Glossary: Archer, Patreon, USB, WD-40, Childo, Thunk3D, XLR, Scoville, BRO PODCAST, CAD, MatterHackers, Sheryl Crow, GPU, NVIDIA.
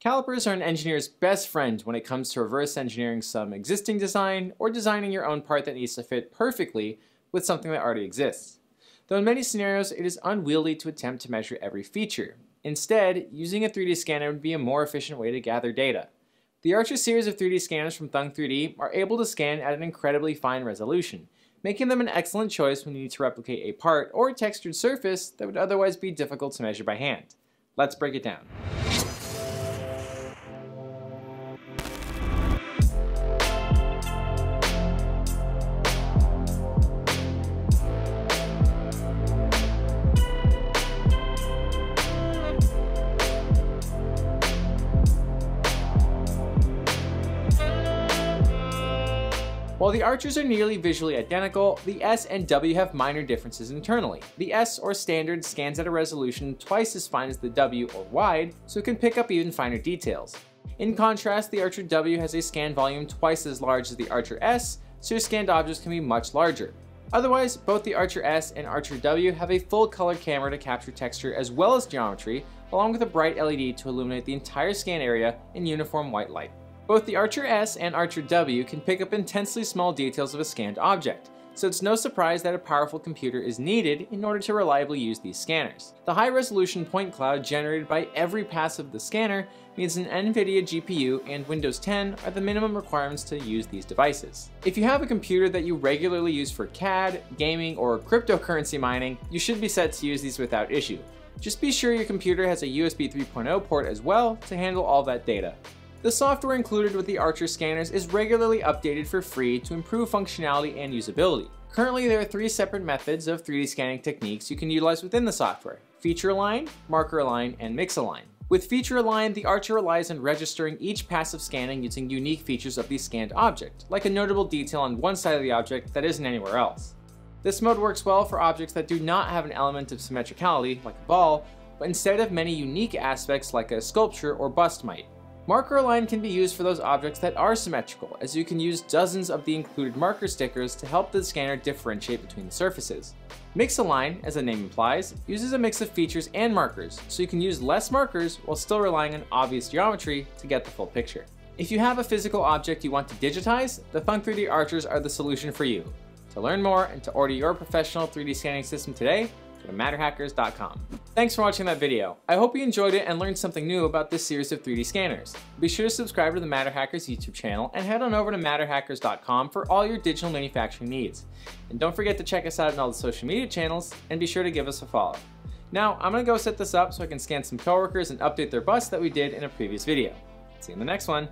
Calipers are an engineer's best friend when it comes to reverse engineering some existing design or designing your own part that needs to fit perfectly with something that already exists. Though in many scenarios, it is unwieldy to attempt to measure every feature. Instead, using a 3D scanner would be a more efficient way to gather data. The Archer series of 3D scanners from Thunk3D are able to scan at an incredibly fine resolution, making them an excellent choice when you need to replicate a part or textured surface that would otherwise be difficult to measure by hand. Let's break it down. While the Archers are nearly visually identical, the S and W have minor differences internally. The S, or standard, scans at a resolution twice as fine as the W, or wide, so it can pick up even finer details. In contrast, the Archer W has a scan volume twice as large as the Archer S, so your scanned objects can be much larger. Otherwise, both the Archer S and Archer W have a full-color camera to capture texture as well as geometry, along with a bright LED to illuminate the entire scan area in uniform white light. Both the Archer S and Archer W can pick up intensely small details of a scanned object, so it's no surprise that a powerful computer is needed in order to reliably use these scanners. The high-resolution point cloud generated by every pass of the scanner means an NVIDIA GPU and Windows 10 are the minimum requirements to use these devices. If you have a computer that you regularly use for CAD, gaming, or cryptocurrency mining, you should be set to use these without issue. Just be sure your computer has a USB 3.0 port as well to handle all that data. The software included with the Archer scanners is regularly updated for free to improve functionality and usability. Currently, there are three separate methods of 3D scanning techniques you can utilize within the software: feature align, marker align, and mix align. With feature align, the Archer relies on registering each pass of scanning using unique features of the scanned object, like a notable detail on one side of the object that isn't anywhere else. This mode works well for objects that do not have an element of symmetricality, like a ball, but instead have many unique aspects like a sculpture or bust might. Marker align can be used for those objects that are symmetrical, as you can use dozens of the included marker stickers to help the scanner differentiate between the surfaces. Mix align, as the name implies, uses a mix of features and markers, so you can use less markers while still relying on obvious geometry to get the full picture. If you have a physical object you want to digitize, the Thunk3D Archers are the solution for you. To learn more and to order your professional 3D scanning system today, go to MatterHackers.com. Thanks for watching that video. I hope you enjoyed it and learned something new about this series of 3D scanners. Be sure to subscribe to the MatterHackers YouTube channel and head on over to MatterHackers.com for all your digital manufacturing needs. And don't forget to check us out on all the social media channels and be sure to give us a follow. Now, I'm gonna go set this up so I can scan some coworkers and update their bust that we did in a previous video. See you in the next one.